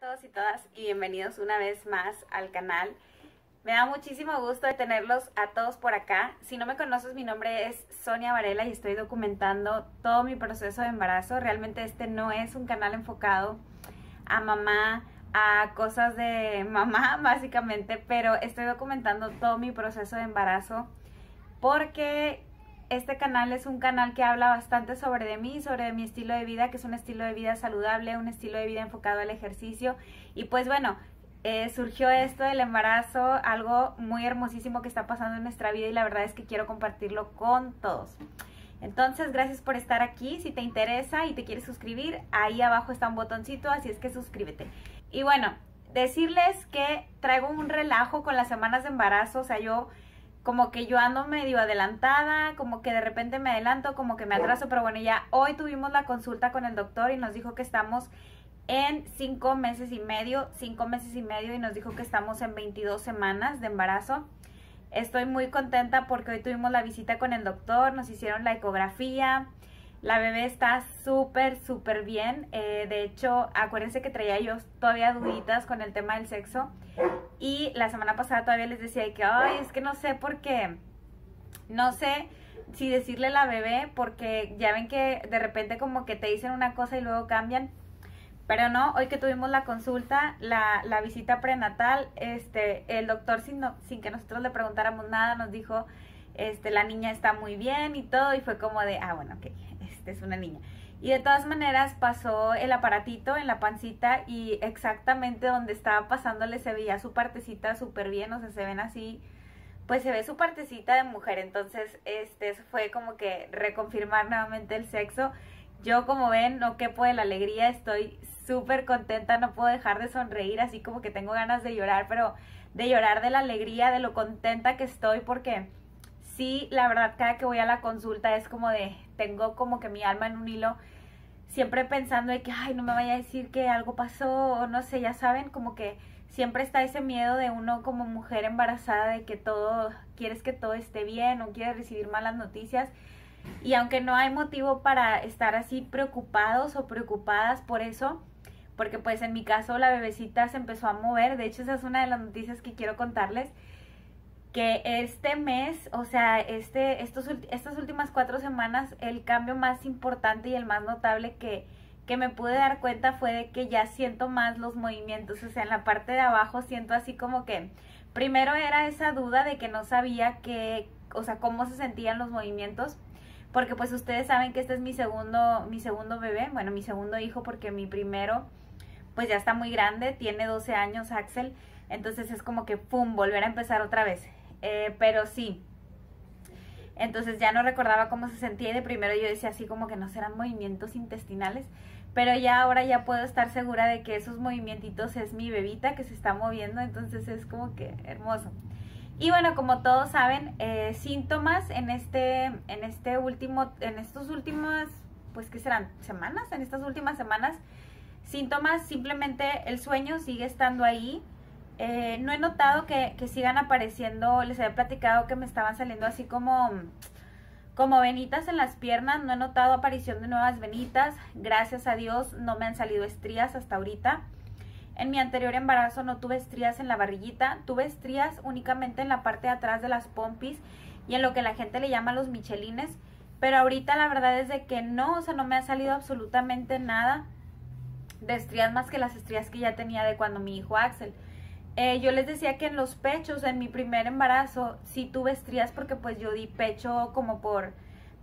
todos y todas y bienvenidos una vez más al canal. Me da muchísimo gusto de tenerlos a todos por acá. Si no me conoces, mi nombre es Sonia Varela y estoy documentando todo mi proceso de embarazo. Realmente este no es un canal enfocado a mamá, a cosas de mamá básicamente, pero estoy documentando todo mi proceso de embarazo porque este canal es un canal que habla bastante sobre mi estilo de vida, que es un estilo de vida saludable, un estilo de vida enfocado al ejercicio. Y pues bueno, surgió esto del embarazo, algo muy hermosísimo que está pasando en nuestra vida y la verdad es que quiero compartirlo con todos. Entonces, gracias por estar aquí. Si te interesa y te quieres suscribir, ahí abajo está un botoncito, así es que suscríbete. Y bueno, decirles que traigo un relajo con las semanas de embarazo, o sea, yo ando medio adelantada, como que de repente me adelanto, como que me atraso, pero bueno, ya hoy tuvimos la consulta con el doctor y nos dijo que estamos en 5 meses y medio, y nos dijo que estamos en 22 semanas de embarazo. Estoy muy contenta porque hoy tuvimos la visita con el doctor, nos hicieron la ecografía, la bebé está súper bien. De hecho, acuérdense que traía yo todavía duditas con el tema del sexo. Y la semana pasada todavía les decía que, ay, es que no sé por qué, no sé si decirle a la bebé, porque ya ven que de repente como que te dicen una cosa y luego cambian. Pero no, hoy que tuvimos la consulta, la visita prenatal, el doctor sin que nosotros le preguntáramos nada nos dijo, la niña está muy bien y todo, y fue como de, ah, bueno, ok, es una niña. Y de todas maneras pasó el aparatito en la pancita y exactamente donde estaba pasándole se veía su partecita súper bien, o sea, se ven así, pues se ve su partecita de mujer. Entonces, eso fue como que reconfirmar nuevamente el sexo. Yo, como ven, no quepo de la alegría, estoy súper contenta, no puedo dejar de sonreír, así como que tengo ganas de llorar, pero de llorar de la alegría, de lo contenta que estoy, porque sí, la verdad, cada que voy a la consulta es como de, tengo como que mi alma en un hilo, siempre pensando de que, ay, no me vaya a decir que algo pasó, o no sé, ya saben, como que siempre está ese miedo de uno como mujer embarazada de que todo, quieres que todo esté bien, o quieres recibir malas noticias, y aunque no hay motivo para estar así preocupados o preocupadas por eso, porque pues en mi caso la bebecita se empezó a mover. De hecho, esa es una de las noticias que quiero contarles, que este mes, o sea, estas últimas 4 semanas, el cambio más importante y el más notable que me pude dar cuenta fue de que ya siento más los movimientos, o sea, en la parte de abajo siento así como que, primero era esa duda de que no sabía que, o sea, cómo se sentían los movimientos, porque pues ustedes saben que este es mi segundo bebé, bueno, mi segundo hijo, porque mi primero, pues ya está muy grande, tiene 12 años Axel, entonces es como que, pum, volver a empezar otra vez. Pero sí, entonces ya no recordaba cómo se sentía y de primero yo decía así como que no serán movimientos intestinales, pero ya ahora ya puedo estar segura de que esos movimientos es mi bebita que se está moviendo, entonces es como que hermoso. Y bueno, como todos saben, síntomas en estas últimas semanas, síntomas, simplemente el sueño sigue estando ahí. No he notado que sigan apareciendo, les había platicado que me estaban saliendo así como venitas en las piernas, no he notado aparición de nuevas venitas, gracias a Dios no me han salido estrías hasta ahorita. En mi anterior embarazo no tuve estrías en la barriguita, tuve estrías únicamente en la parte de atrás de las pompis y en lo que la gente le llama los michelines, pero ahorita la verdad es de que no, o sea, no me ha salido absolutamente nada de estrías más que las estrías que ya tenía de cuando mi hijo Axel. Yo les decía que en los pechos, en mi primer embarazo, sí tuve estrías porque pues yo di pecho como por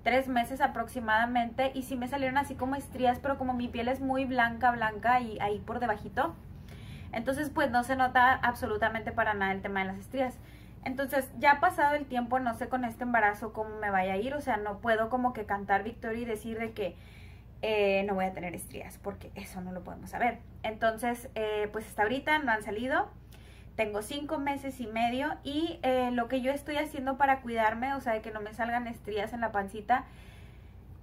3 meses aproximadamente y sí me salieron así como estrías, pero como mi piel es muy blanca y ahí por debajito, entonces pues no se nota absolutamente para nada el tema de las estrías. Entonces ya pasado el tiempo, no sé con este embarazo cómo me vaya a ir, o sea, no puedo como que cantar victoria y decir de que no voy a tener estrías, porque eso no lo podemos saber. Entonces, pues hasta ahorita no han salido. Tengo 5 meses y medio y lo que yo estoy haciendo para cuidarme, o sea, de que no me salgan estrías en la pancita,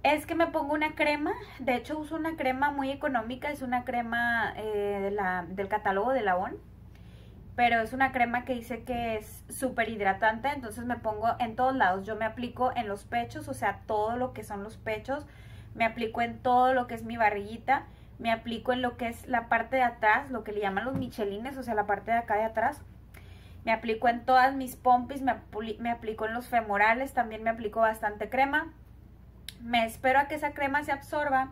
es que me pongo una crema. De hecho, uso una crema muy económica, es una crema del catálogo de la ON, pero es una crema que dice que es súper hidratante, entonces me pongo en todos lados. Yo me aplico en los pechos, o sea, todo lo que son los pechos, me aplico en todo lo que es mi barriguita, me aplico en lo que es la parte de atrás, lo que le llaman los michelines, o sea, la parte de acá de atrás. Me aplico en todas mis pompis, me aplico en los femorales, también me aplico bastante crema. Me espero a que esa crema se absorba.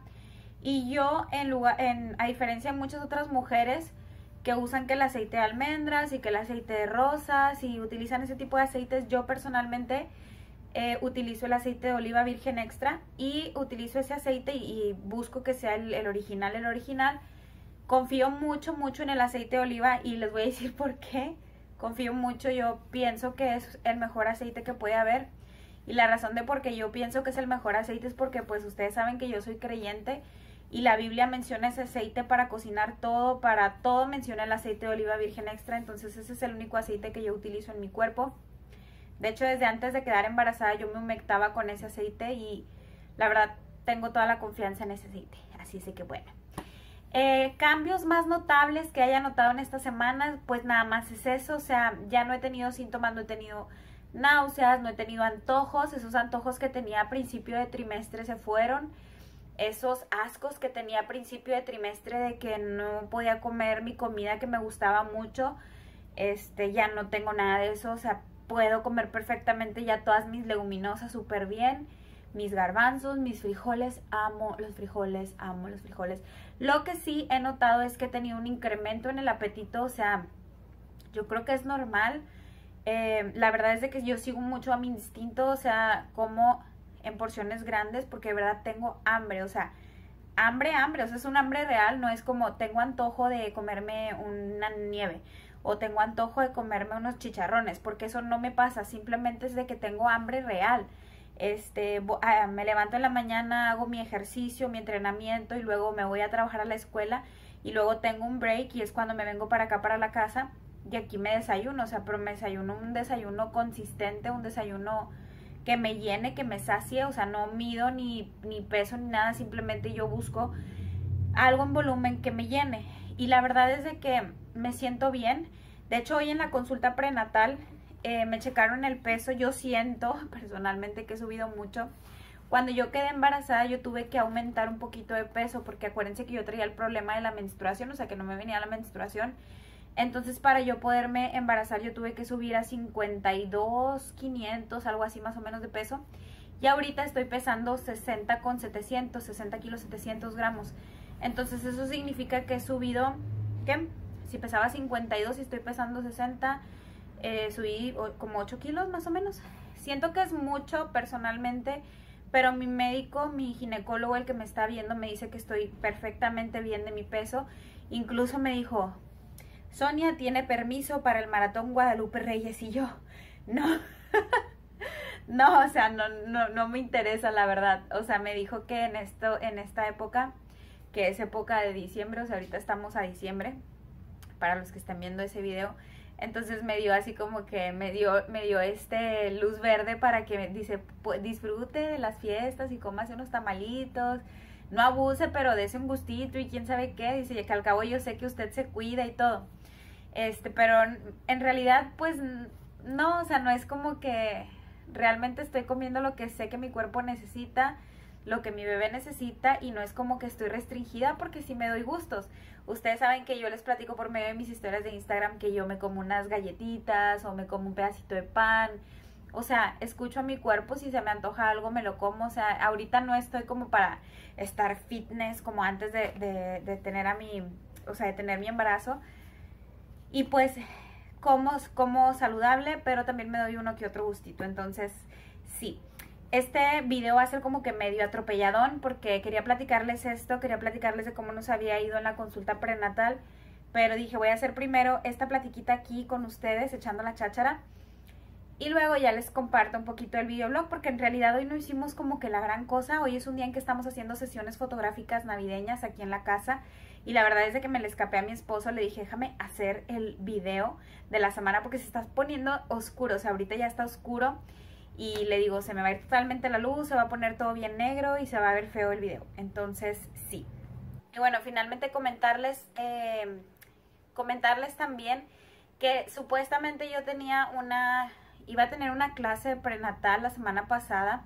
Y yo, a diferencia de muchas otras mujeres que usan que el aceite de almendras y que el aceite de rosas y utilizan ese tipo de aceites, yo personalmente utilizo el aceite de oliva virgen extra y utilizo ese aceite y busco que sea el original. Confío mucho en el aceite de oliva y les voy a decir por qué. Confío mucho, yo pienso que es el mejor aceite que puede haber. Y la razón de por qué yo pienso que es el mejor aceite es porque pues ustedes saben que yo soy creyente y la Biblia menciona ese aceite para cocinar todo, para todo menciona el aceite de oliva virgen extra. Entonces ese es el único aceite que yo utilizo en mi cuerpo. De hecho, desde antes de quedar embarazada yo me humectaba con ese aceite y la verdad tengo toda la confianza en ese aceite. Así es que bueno. Cambios más notables que haya notado en esta semana, pues nada más es eso. O sea, ya no he tenido síntomas, no he tenido náuseas, no he tenido antojos. Esos antojos que tenía a principio de trimestre se fueron. Esos ascos que tenía a principio de trimestre de que no podía comer mi comida que me gustaba mucho, ya no tengo nada de eso. O sea, puedo comer perfectamente ya todas mis leguminosas súper bien, mis garbanzos, mis frijoles, amo los frijoles. Lo que sí he notado es que he tenido un incremento en el apetito, o sea, yo creo que es normal. La verdad es de que yo sigo mucho a mi instinto, o sea, como en porciones grandes porque de verdad tengo hambre, o sea, hambre, o sea, es un hambre real, no es como tengo antojo de comerme una nieve o tengo antojo de comerme unos chicharrones, porque eso no me pasa, simplemente es de que tengo hambre real. Me levanto en la mañana, hago mi ejercicio, mi entrenamiento y luego me voy a trabajar a la escuela y luego tengo un break y es cuando me vengo para acá, para la casa y aquí me desayuno, o sea, pero me desayuno un desayuno consistente, un desayuno que me llene, que me sacie, o sea, no mido ni peso ni nada, simplemente yo busco algo en volumen que me llene y la verdad es de que me siento bien. De hecho, hoy en la consulta prenatal me checaron el peso. Yo siento personalmente que he subido mucho. Cuando yo quedé embarazada yo tuve que aumentar un poquito de peso porque acuérdense que yo traía el problema de la menstruación, o sea que no me venía la menstruación. Entonces para yo poderme embarazar yo tuve que subir a 52,500, algo así más o menos de peso. Y ahorita estoy pesando 60,700, 60 kilos 700 gramos. Entonces eso significa que he subido, ¿qué? Si pesaba 52 y estoy pesando 60, subí como 8 kilos más o menos. Siento que es mucho personalmente, pero mi médico, mi ginecólogo, el que me está viendo, me dice que estoy perfectamente bien de mi peso. Incluso me dijo, Sonia tiene permiso para el maratón Guadalupe Reyes. Y yo, no, no, o sea, no me interesa la verdad. O sea, me dijo que en esta época, que es época de diciembre, o sea, ahorita estamos a diciembre, para los que están viendo ese video. Entonces me dio así como que me dio luz verde para que, dice, disfrute de las fiestas y cómase unos tamalitos, no abuse, pero dése un gustito y quién sabe qué, dice que al cabo yo sé que usted se cuida y todo. Pero en realidad pues no, o sea, no es como que realmente estoy comiendo lo que sé que mi cuerpo necesita, lo que mi bebé necesita y no es como que estoy restringida porque sí me doy gustos. Ustedes saben que yo les platico por medio de mis historias de Instagram que yo me como unas galletitas o me como un pedacito de pan. O sea, escucho a mi cuerpo, si se me antoja algo me lo como. O sea, ahorita no estoy como para estar fitness como antes de tener mi embarazo. Y pues como saludable, pero también me doy uno que otro gustito. Entonces, sí. Este video va a ser como que medio atropelladón porque quería platicarles esto, quería platicarles de cómo nos había ido en la consulta prenatal, pero dije voy a hacer primero esta platiquita aquí con ustedes echando la cháchara y luego ya les comparto un poquito el videoblog porque en realidad hoy no hicimos como que la gran cosa. Hoy es un día en que estamos haciendo sesiones fotográficas navideñas aquí en la casa y la verdad es de que me le escapé a mi esposo, le dije déjame hacer el video de la semana porque se está poniendo oscuro, o sea ahorita ya está oscuro. Y le digo, se me va a ir totalmente la luz, se va a poner todo bien negro y se va a ver feo el video. Entonces, sí. Y bueno, finalmente comentarles también que supuestamente yo iba a tener una clase prenatal la semana pasada,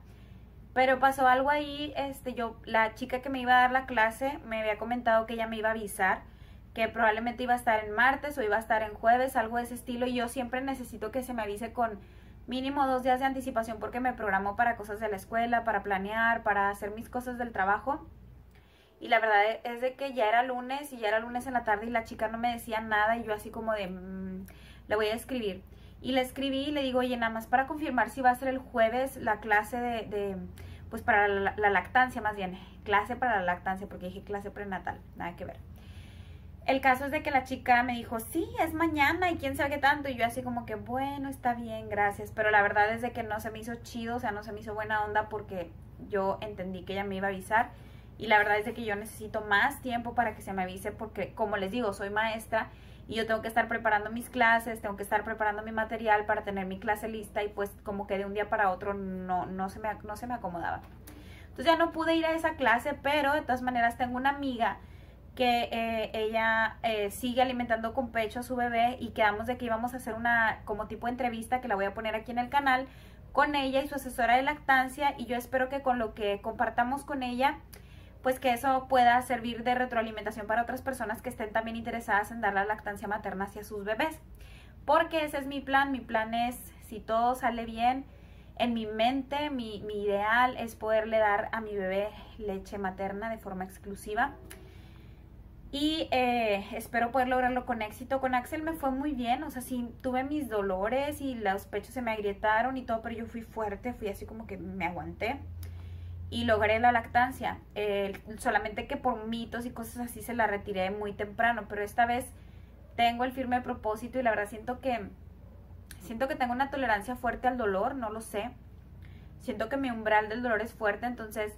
Pero pasó algo ahí, la chica que me iba a dar la clase me había comentado que ella me iba a avisar, que probablemente iba a estar en martes o iba a estar en jueves, algo de ese estilo, y yo siempre necesito que se me avise con mínimo 2 días de anticipación porque me programo para cosas de la escuela, para planear, para hacer mis cosas del trabajo. Y la verdad es de que ya era lunes y ya era lunes en la tarde y la chica no me decía nada y yo así como de, le voy a escribir. Y le escribí y le digo, oye, nada más para confirmar si va a ser el jueves la clase pues para la lactancia, más bien, clase para la lactancia, porque dije clase prenatal, nada que ver. El caso es de que la chica me dijo, sí, es mañana y quién sabe qué tanto. Y yo así como que, bueno, está bien, gracias. Pero la verdad es de que no se me hizo chido, o sea, no se me hizo buena onda porque yo entendí que ella me iba a avisar. Y la verdad es de que yo necesito más tiempo para que se me avise porque, como les digo, soy maestra y yo tengo que estar preparando mis clases, tengo que estar preparando mi material para tener mi clase lista y pues como que de un día para otro no se me acomodaba. Entonces ya no pude ir a esa clase, pero de todas maneras tengo una amiga que ella sigue alimentando con pecho a su bebé y quedamos de que íbamos a hacer una como tipo de entrevista que la voy a poner aquí en el canal con ella y su asesora de lactancia, y yo espero que con lo que compartamos con ella pues que eso pueda servir de retroalimentación para otras personas que estén también interesadas en dar la lactancia materna hacia sus bebés, porque ese es mi plan es, si todo sale bien, en mi mente, mi ideal es poderle dar a mi bebé leche materna de forma exclusiva. Y espero poder lograrlo con éxito. Con Axel me fue muy bien, o sea, sí tuve mis dolores y los pechos se me agrietaron y todo, pero yo fui fuerte, fui así como que me aguanté y logré la lactancia. Solamente que por mitos y cosas así se la retiré muy temprano, pero esta vez tengo el firme propósito y la verdad siento que tengo una tolerancia fuerte al dolor, no lo sé. Siento que mi umbral del dolor es fuerte, entonces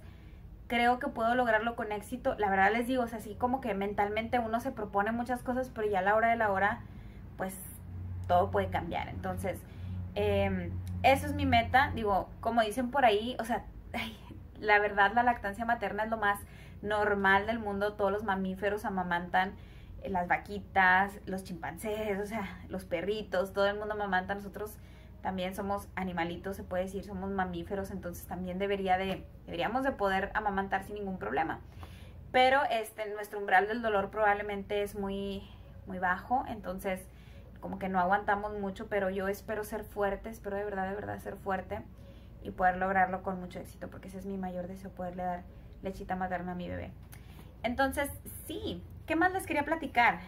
creo que puedo lograrlo con éxito. La verdad les digo, o sea, así como que mentalmente uno se propone muchas cosas, pero ya a la hora de la hora, pues todo puede cambiar. Entonces, eso es mi meta. Digo, como dicen por ahí, o sea, la verdad la lactancia materna es lo más normal del mundo. Todos los mamíferos amamantan, las vaquitas, los chimpancés, o sea, los perritos, todo el mundo amamanta. Nosotros también somos animalitos, se puede decir, somos mamíferos, entonces también deberíamos de poder amamantar sin ningún problema. Pero nuestro umbral del dolor probablemente es muy, muy bajo, entonces como que no aguantamos mucho, pero yo espero ser fuerte, espero de verdad ser fuerte y poder lograrlo con mucho éxito, porque ese es mi mayor deseo, poderle dar lechita materna a mi bebé. Entonces, sí, ¿qué más les quería platicar?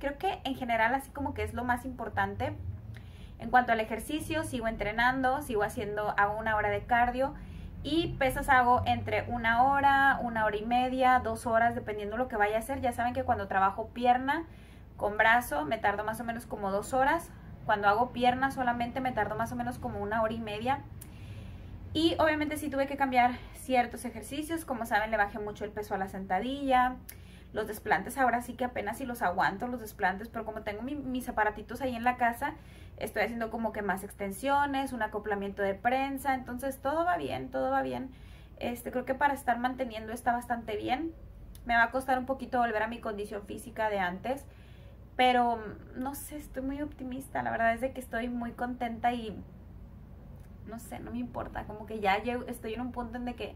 Creo que en general así como que es lo más importante. En cuanto al ejercicio, sigo entrenando, hago 1 hora de cardio y pesas hago entre 1 hora, 1 hora y media, 2 horas, dependiendo lo que vaya a hacer. Ya saben que cuando trabajo pierna con brazo me tardo más o menos como 2 horas. Cuando hago pierna solamente me tardo más o menos como 1 hora y media. Y obviamente sí tuve que cambiar ciertos ejercicios. Como saben, le bajé mucho el peso a la sentadilla. Los desplantes ahora sí que apenas si los aguanto, los desplantes, pero como tengo mis aparatitos ahí en la casa, estoy haciendo como que más extensiones, un acoplamiento de prensa, entonces todo va bien, todo va bien. Creo que para estar manteniendo está bastante bien. Me va a costar un poquito volver a mi condición física de antes, pero no sé, estoy muy optimista. La verdad es de que estoy muy contenta y no sé, no me importa, como que ya estoy en un punto en de que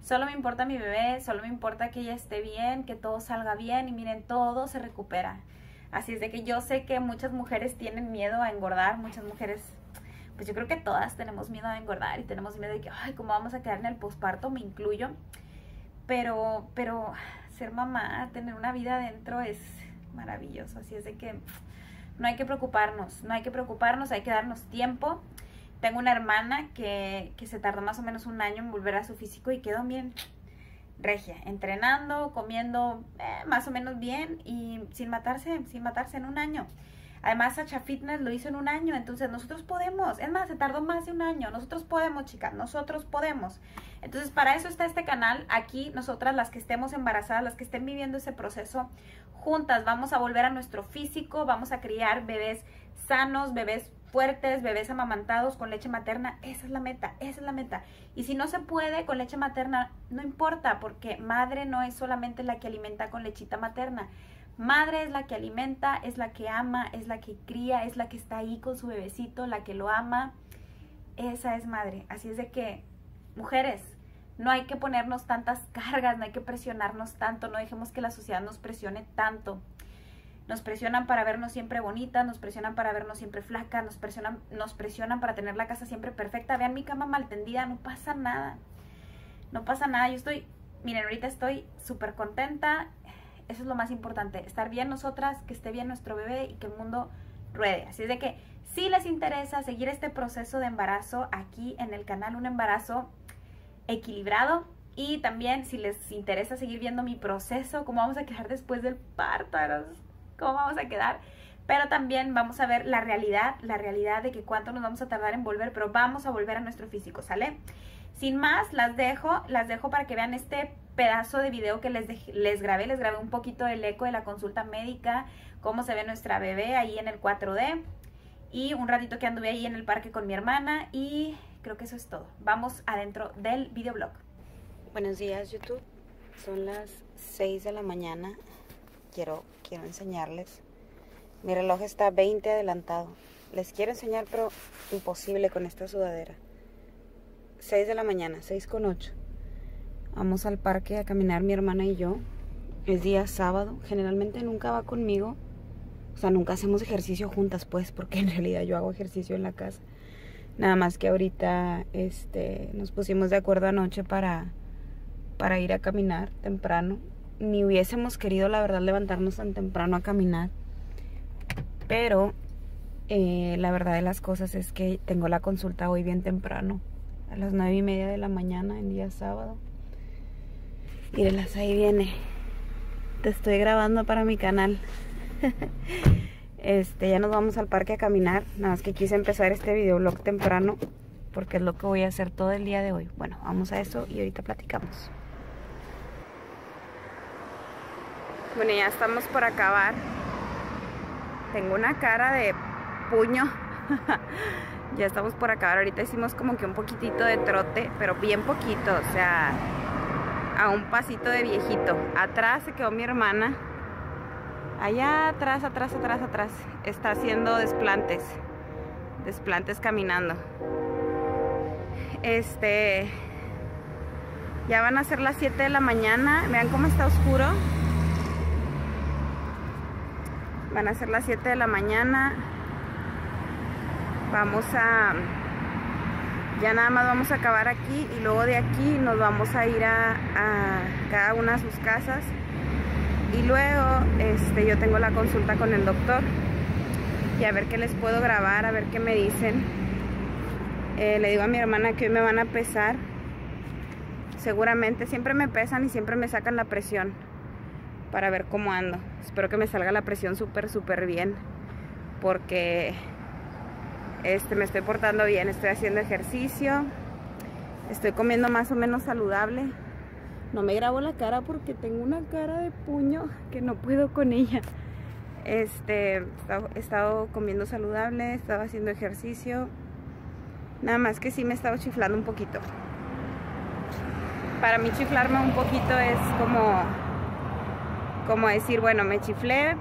solo me importa mi bebé, solo me importa que ella esté bien, que todo salga bien y miren, todo se recupera. Así es de que yo sé que muchas mujeres tienen miedo a engordar, muchas mujeres, pues yo creo que todas tenemos miedo a engordar y tenemos miedo de que, ay, ¿cómo vamos a quedar en el posparto? Me incluyo. Pero ser mamá, tener una vida adentro es maravilloso, así es de que no hay que preocuparnos, hay que darnos tiempo. Tengo una hermana que se tardó más o menos 1 año en volver a su físico y quedó bien regia, entrenando, comiendo más o menos bien y sin matarse en 1 año. Además, Sacha Fitness lo hizo en 1 año, entonces nosotros podemos. Es más, se tardó más de 1 año. Nosotros podemos, chicas, nosotros podemos. Entonces, para eso está este canal. Aquí nosotras, las que estemos embarazadas, las que estén viviendo ese proceso, juntas vamos a volver a nuestro físico, vamos a criar bebés sanos, bebés fuertes, bebés amamantados con leche materna. Esa es la meta, esa es la meta. Y si no se puede con leche materna, no importa, porque madre no es solamente la que alimenta con lechita materna. Madre es la que alimenta, es la que ama, es la que cría, es la que está ahí con su bebecito, la que lo ama. Esa es madre. Así es de que, mujeres, No hay que ponernos tantas cargas, no hay que presionarnos tanto, no dejemos que la sociedad nos presione tanto. Nos presionan para vernos siempre bonitas, nos presionan para vernos siempre flacas, nos presionan para tener la casa siempre perfecta. Vean mi cama mal tendida, no pasa nada. No pasa nada, yo estoy, miren, ahorita estoy súper contenta. Eso es lo más importante, estar bien nosotras, que esté bien nuestro bebé y que el mundo ruede. Así es de que si les interesa seguir este proceso de embarazo aquí en el canal, un embarazo equilibrado, y también si les interesa seguir viendo mi proceso, cómo vamos a quedar después del parto, cómo vamos a quedar, pero también vamos a ver la realidad de que cuánto nos vamos a tardar en volver, pero vamos a volver a nuestro físico, ¿sale? Sin más, las dejo para que vean este pedazo de video que les grabé un poquito del eco de la consulta médica, cómo se ve nuestra bebé ahí en el 4D, y un ratito que anduve ahí en el parque con mi hermana, y creo que eso es todo. Vamos adentro del videoblog. Buenos días, YouTube. Son las 6 de la mañana. Quiero enseñarles. Mi reloj está 20 adelantado. Les quiero enseñar, pero imposible con esta sudadera. 6 de la mañana, 6:08. Vamos al parque a caminar mi hermana y yo. Es día sábado. Generalmente nunca va conmigo. O sea, nunca hacemos ejercicio juntas, pues, porque en realidad yo hago ejercicio en la casa. Nada más que ahorita nos pusimos de acuerdo anoche para ir a caminar temprano. Ni hubiésemos querido, la verdad, levantarnos tan temprano a caminar. Pero la verdad de las cosas es que tengo la consulta hoy bien temprano, a las 9:30 de la mañana, en día sábado. Mírenlas, ahí viene. Te estoy grabando para mi canal. Ya nos vamos al parque a caminar. Nada más que quise empezar este videoblog temprano porque es lo que voy a hacer todo el día de hoy. Bueno, vamos a eso y ahorita platicamos. Bueno, ya estamos por acabar. Tengo una cara de puño. Ya estamos por acabar. Ahorita hicimos como que un poquitito de trote, pero bien poquito, o sea, a un pasito de viejito. Atrás se quedó mi hermana. Allá atrás está haciendo desplantes caminando. Ya van a ser las 7 de la mañana. Vean cómo está oscuro. Van a ser las 7 de la mañana. Ya nada más vamos a acabar aquí, y luego de aquí nos vamos a ir a cada una de sus casas. Y luego yo tengo la consulta con el doctor y a ver qué les puedo grabar, a ver qué me dicen. Le digo a mi hermana que hoy me van a pesar. Seguramente siempre me pesan y siempre me sacan la presión para ver cómo ando. Espero que me salga la presión súper bien, porque me estoy portando bien, estoy haciendo ejercicio, estoy comiendo más o menos saludable. No me grabo la cara porque tengo una cara de puño que no puedo con ella. He estado comiendo saludable, he estado haciendo ejercicio. Nada más que sí me he estado chiflando un poquito. Para mí chiflarme un poquito es como decir, bueno, me chiflé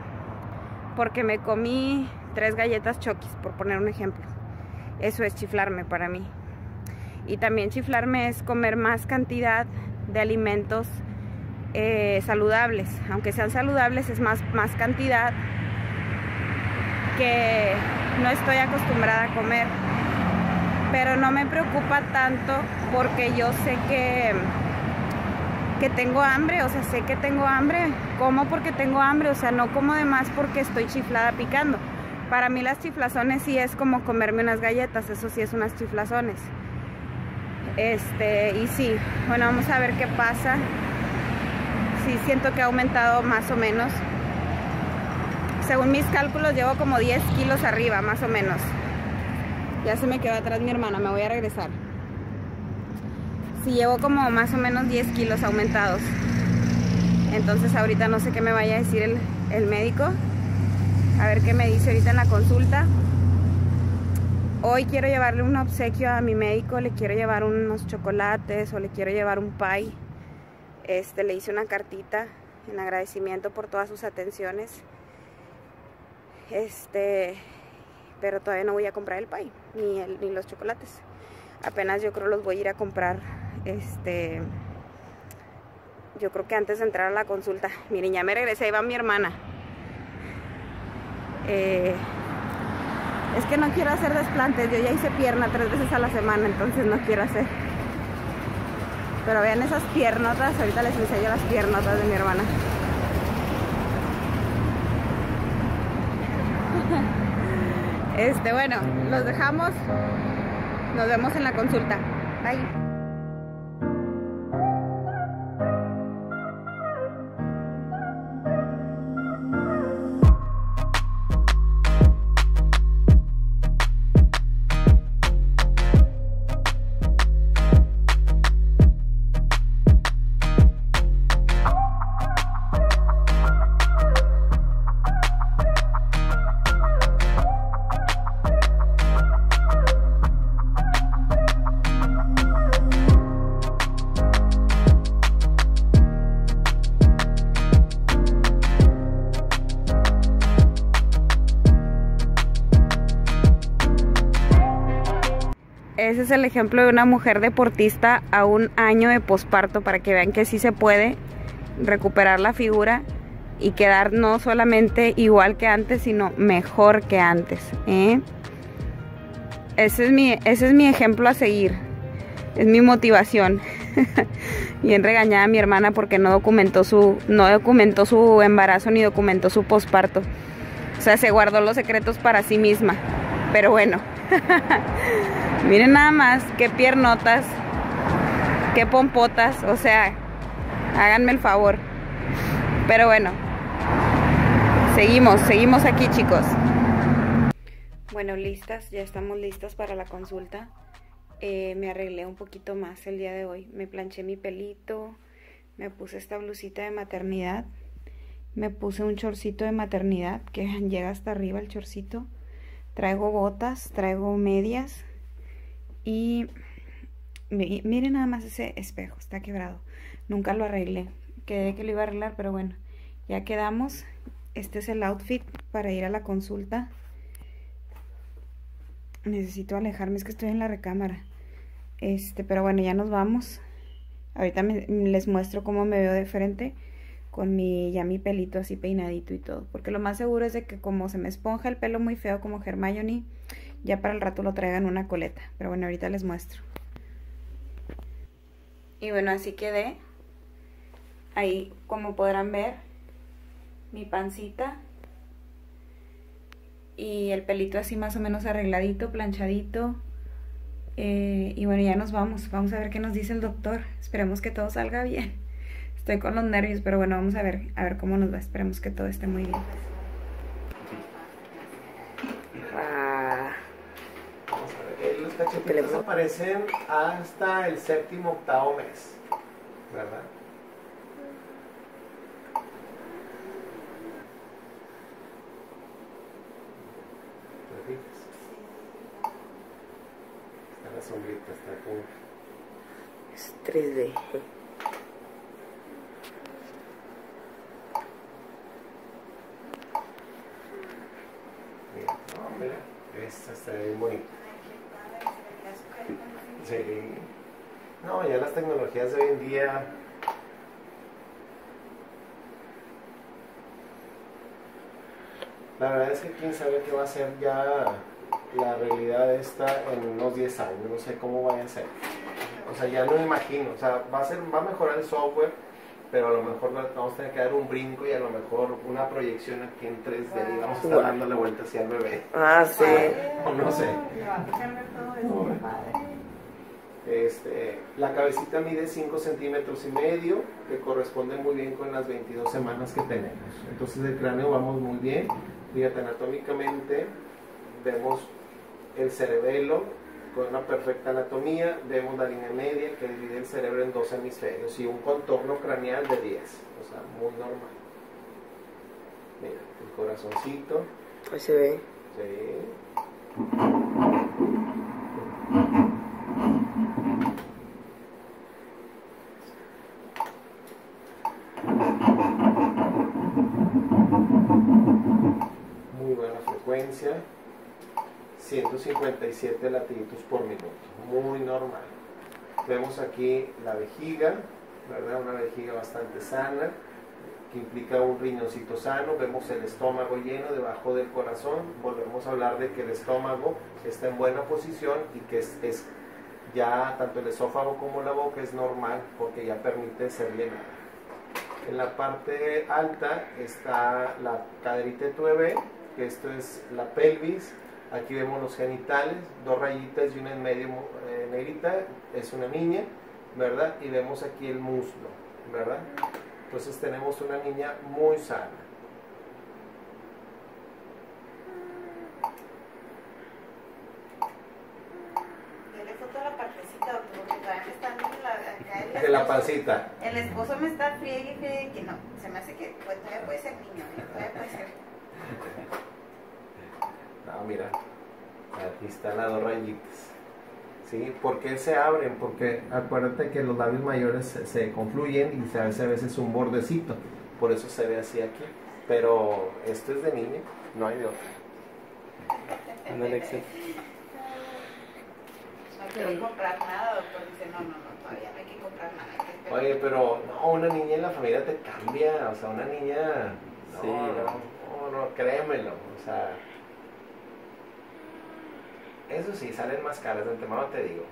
porque me comí 3 galletas Chokis, por poner un ejemplo. Eso es chiflarme para mí. Y también chiflarme es comer más cantidad de alimentos saludables, aunque sean saludables, es más cantidad que no estoy acostumbrada a comer, pero no me preocupa tanto porque yo sé que tengo hambre, o sea, sé que tengo hambre, como porque tengo hambre, o sea, no como de más porque estoy chiflada picando. Para mí las chiflazones sí es como comerme unas galletas, eso sí es unas chiflazones. Y sí, bueno, vamos a ver qué pasa. Sí, siento que ha aumentado más o menos. Según mis cálculos, llevo como 10 kilos arriba, más o menos. Ya se me quedó atrás mi hermana, me voy a regresar. Sí, llevo como más o menos 10 kilos aumentados. Entonces ahorita no sé qué me vaya a decir el médico. A ver qué me dice ahorita en la consulta. Hoy quiero llevarle un obsequio a mi médico, le quiero llevar unos chocolates o le quiero llevar un pie. Le hice una cartita en agradecimiento por todas sus atenciones. Pero todavía no voy a comprar el pie, ni los chocolates. Apenas yo creo los voy a ir a comprar yo creo que antes de entrar a la consulta. Miren, ya me regresé, ahí va mi hermana. Es que no quiero hacer desplantes, yo ya hice pierna 3 veces a la semana, entonces no quiero hacer. Pero vean esas piernotas, ahorita les enseño las piernotas de mi hermana. Bueno, los dejamos. Nos vemos en la consulta. Bye. Ese es el ejemplo de una mujer deportista a 1 año de posparto, para que vean que sí se puede recuperar la figura y quedar no solamente igual que antes, sino mejor que antes, ¿eh? Ese es mi ejemplo a seguir, es mi motivación. Bien regañada mi hermana porque no documentó su embarazo ni documentó su posparto. O sea, se guardó los secretos para sí misma, pero bueno. Miren nada más, qué piernotas, qué pompotas, o sea, háganme el favor. Pero bueno, seguimos aquí, chicos. Bueno, listas, ya estamos listas para la consulta. Me arreglé un poquito más el día de hoy. Me planché mi pelito, me puse esta blusita de maternidad, me puse un chorcito de maternidad que llega hasta arriba el chorcito. Traigo botas, traigo medias. Y miren nada más ese espejo, está quebrado. Nunca lo arreglé, quedé que lo iba a arreglar, pero bueno, ya quedamos. Este es el outfit para ir a la consulta. Necesito alejarme, es que estoy en la recámara. Pero bueno, ya nos vamos. Ahorita les muestro cómo me veo de frente con ya mi pelito así peinadito y todo. Porque lo más seguro es de que como se me esponja el pelo muy feo como Hermione, ya para el rato lo traigan una coleta. Pero bueno, ahorita les muestro. Y bueno, así quedé. Ahí, como podrán ver, mi pancita. Y el pelito así más o menos arregladito, planchadito. Y bueno, ya nos vamos. Vamos a ver qué nos dice el doctor. Esperemos que todo salga bien. Estoy con los nervios, pero bueno, vamos a ver cómo nos va. Esperemos que todo esté muy bien. Los cachetitos aparecen hasta el 7º, 8º mes, ¿verdad? ¿Te fijas? Está la sombrita, está como... Es 3D. Mira, no, mira, esta está bien bonita. Sí. No, ya las tecnologías de hoy en día. La verdad es que quién sabe qué va a ser ya la realidad esta en unos 10 años, no sé cómo vaya a ser. O sea, ya no me imagino, o sea, va a mejorar el software, pero a lo mejor vamos a tener que dar un brinco y a lo mejor una proyección aquí en 3D y vamos a estar dando la vuelta hacia el bebé. Ah, sí. O no sé. La cabecita mide 5,5 cm, que corresponde muy bien con las 22 semanas que tenemos. Entonces el cráneo vamos muy bien. Fíjate, anatómicamente vemos el cerebelo con una perfecta anatomía, vemos la línea media que divide el cerebro en 2 hemisferios y un contorno craneal de 10, o sea, muy normal. Mira, el corazoncito. Ahí se ve. Sí. Muy buena frecuencia, 157 latidos por minuto, muy normal. Vemos aquí la vejiga, ¿verdad? Una vejiga bastante sana, que implica un riñoncito sano. Vemos el estómago lleno debajo del corazón. Volvemos a hablar de que el estómago está en buena posición y que es ya tanto el esófago como la boca es normal porque ya permite ser llenada. En la parte alta está la caderita de tu bebé, que esto es la pelvis. Aquí vemos los genitales, dos rayitas y una en medio negrita, es una niña, ¿verdad? Y vemos aquí el muslo, ¿verdad? Entonces tenemos una niña muy sana. Yo le foto la partecita, doctor, porque todavía me están viendo la... De la pancita. El esposo me está friegue y friegue que no, se me hace que pues, todavía puede ser niño, todavía puede ser... No, mira, aquí están las dos rayitas. ¿Sí? ¿Por qué se abren? Porque acuérdate que los labios mayores se confluyen y se hace a veces un bordecito. Por eso se ve así aquí. Pero esto es de niño, no hay de otro. Ándale, Axel. No quiero comprar nada, doctor. Dice, no, todavía no hay que comprar nada. Oye, pero no, una niña en la familia te cambia. O sea, una niña... No, sí, no, créemelo. O sea... Eso sí, salen más caras, de antemano te digo.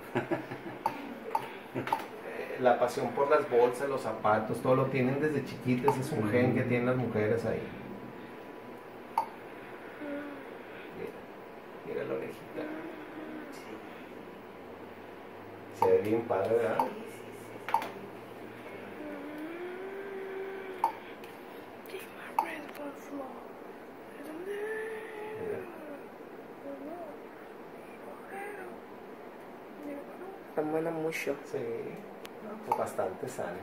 La pasión por las bolsas, los zapatos, todo lo tienen desde chiquitas, es un gen que tienen las mujeres ahí. Mira la orejita. Se ve bien padre, ¿verdad? Muela mucho. Sí, pues bastante sana.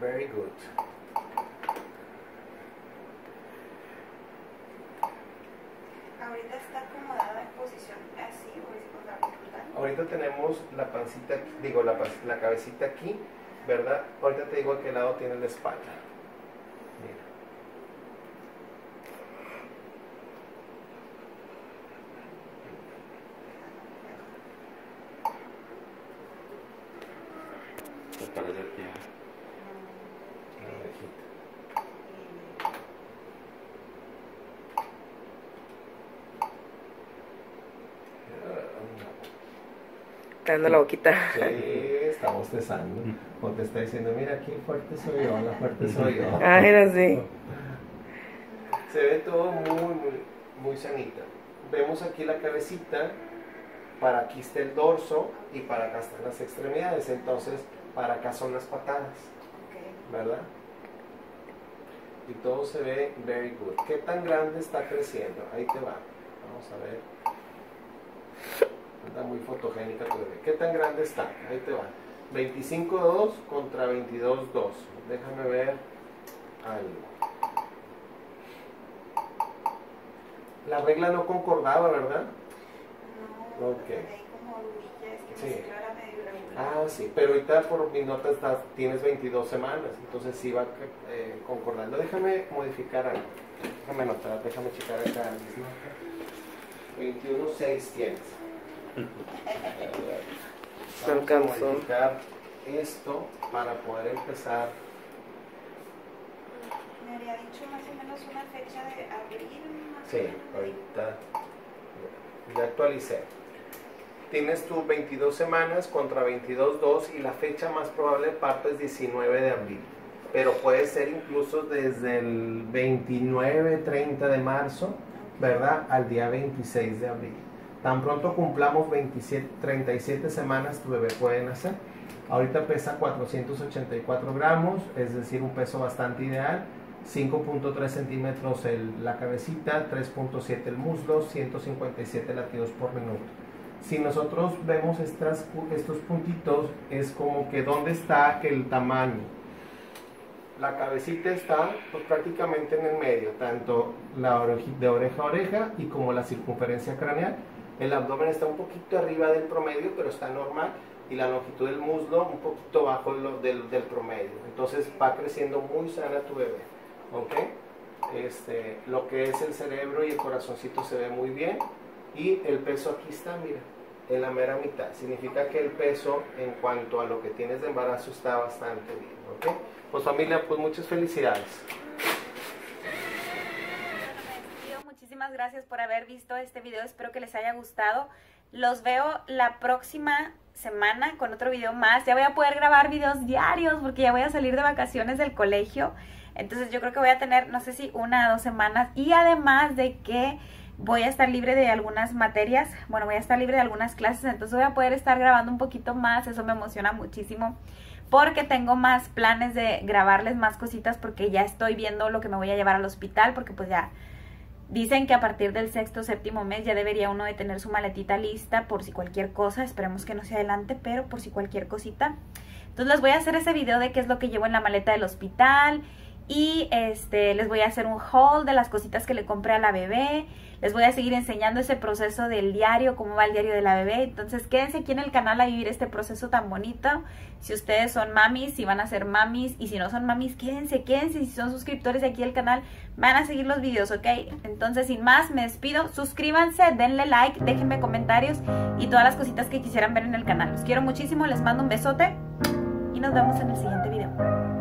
Very good. Ahorita está acomodada en posición así o vertical. Ahorita tenemos la pancita, digo la cabecita aquí, ¿verdad? Ahorita te digo a qué lado tiene la espalda. Mira. La pared del pie. La orejita. Está dando la boquita. Sí, está bostezando. O te está diciendo, mira, aquí fuerte soy yo, la fuerte soy yo. Ah, era así. Se ve todo muy sanita. Vemos aquí la cabecita, para aquí está el dorso y para acá están las extremidades. Entonces, para acá son las patadas. ¿Verdad? Y todo se ve very good. ¿Qué tan grande está creciendo? Ahí te va. Vamos a ver. Está muy fotogénica tu bebé. ¿Qué tan grande está? Ahí te va. 25.2 contra 22.2. Déjame ver algo. La regla no concordaba, ¿verdad? No, okay. Hay como orillas que sí. Ah, sí, pero ahorita por mis notas tienes 22 semanas, entonces sí va concordando. Déjame modificar algo. Déjame anotar, déjame checar acá. 21.6 tienes. Vamos a modificar esto para poder empezar. Me había dicho más o menos una fecha de abril. Sí, ahorita ya actualicé. Tienes tus 22 semanas contra 22.2 y la fecha más probable de parto es 19 de abril. Pero puede ser incluso desde el 29, 30 de marzo, ¿verdad? Al día 26 de abril. Tan pronto cumplamos 37 semanas, tu bebé puede nacer. Ahorita pesa 484 gramos, es decir, un peso bastante ideal. 5.3 centímetros la cabecita, 3.7 el muslo, 157 latidos por minuto. Si nosotros vemos estos puntitos, es como que ¿dónde está el tamaño? La cabecita está pues, prácticamente en el medio, tanto de oreja a oreja y como la circunferencia craneal. El abdomen está un poquito arriba del promedio, pero está normal. y la longitud del muslo un poquito bajo del promedio. Entonces va creciendo muy sana tu bebé, ¿ok? Lo que es el cerebro y el corazoncito se ve muy bien, y el peso aquí está, mira, en la mera mitad. Significa que el peso en cuanto a lo que tienes de embarazo está bastante bien, ¿ok? Pues familia, pues muchas felicidades. Muchísimas gracias por haber visto este video, espero que les haya gustado. Los veo la próxima semana con otro video más. Ya voy a poder grabar videos diarios porque ya voy a salir de vacaciones del colegio. Entonces yo creo que voy a tener, no sé si 1 o 2 semanas. Y además de que voy a estar libre de algunas materias, bueno, voy a estar libre de algunas clases. Entonces voy a poder estar grabando un poquito más, eso me emociona muchísimo. Porque tengo más planes de grabarles más cositas, porque ya estoy viendo lo que me voy a llevar al hospital, porque pues ya... Dicen que a partir del 6º o 7º mes ya debería uno de tener su maletita lista por si cualquier cosa. Esperemos que no se adelante, pero por si cualquier cosita. Entonces les voy a hacer ese video de qué es lo que llevo en la maleta del hospital. Y les voy a hacer un haul de las cositas que le compré a la bebé. Les voy a seguir enseñando ese proceso del diario, cómo va el diario de la bebé. Entonces quédense aquí en el canal a vivir este proceso tan bonito. Si ustedes son mamis, si van a ser mamis, y si no son mamis, quédense. Si son suscriptores aquí del canal, van a seguir los videos, ¿ok? Entonces sin más, me despido. Suscríbanse, denle like, déjenme comentarios y todas las cositas que quisieran ver en el canal. Los quiero muchísimo, les mando un besote y nos vemos en el siguiente video.